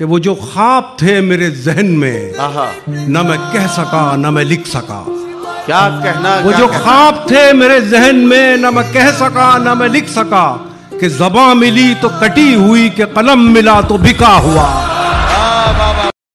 कि वो जो ख्वाब थे मेरे जहन में ना मैं कह सका ना मैं लिख सका। क्या कहना, वो जो ख्वाब थे मेरे जहन में ना मैं कह सका ना मैं लिख सका, कि ज़बां मिली तो कटी हुई, कि कलम मिला तो बिका हुआ।